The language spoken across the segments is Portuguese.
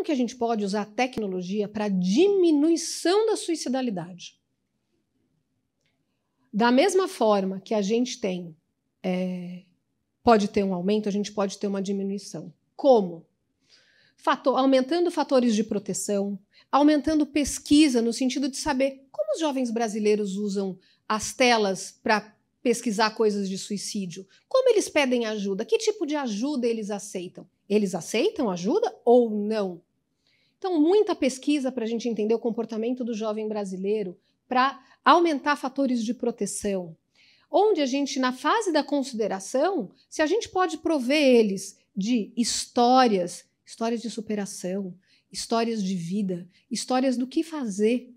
como que a gente pode usar a tecnologia para diminuição da suicidalidade? Da mesma forma que a gente tem, pode ter um aumento, a gente pode ter uma diminuição. Como? Aumentando fatores de proteção, aumentando pesquisa no sentido de saber como os jovens brasileiros usam as telas para pesquisar coisas de suicídio, como eles pedem ajuda, que tipo de ajuda eles aceitam. Eles aceitam ajuda ou não? Então, muita pesquisa para a gente entender o comportamento do jovem brasileiro, para aumentar fatores de proteção, onde a gente, na fase da consideração, se a gente pode prover eles de histórias de superação, histórias de vida, histórias do que fazer,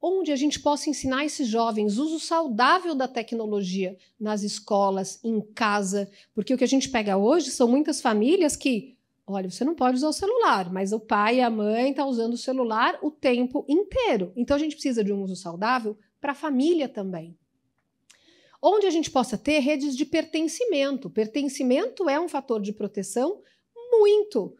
onde a gente possa ensinar esses jovens o uso saudável da tecnologia nas escolas, em casa, porque o que a gente pega hoje são muitas famílias que, olha, você não pode usar o celular, mas o pai e a mãe estão usando o celular o tempo inteiro. Então a gente precisa de um uso saudável para a família também. Onde a gente possa ter redes de pertencimento. Pertencimento é um fator de proteção muito,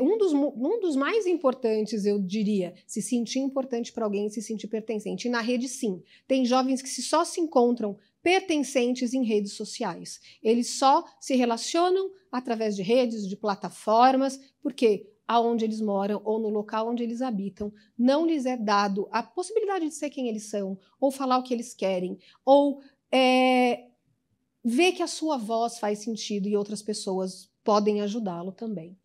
um dos mais importantes, eu diria. Se sentir importante para alguém, se sentir pertencente. E na rede, sim. Tem jovens que só se encontram pertencentes em redes sociais. Eles só se relacionam através de redes, de plataformas, porque aonde eles moram ou no local onde eles habitam, não lhes é dado a possibilidade de ser quem eles são, ou falar o que eles querem, ou ver que a sua voz faz sentido e outras pessoas podem ajudá-lo também.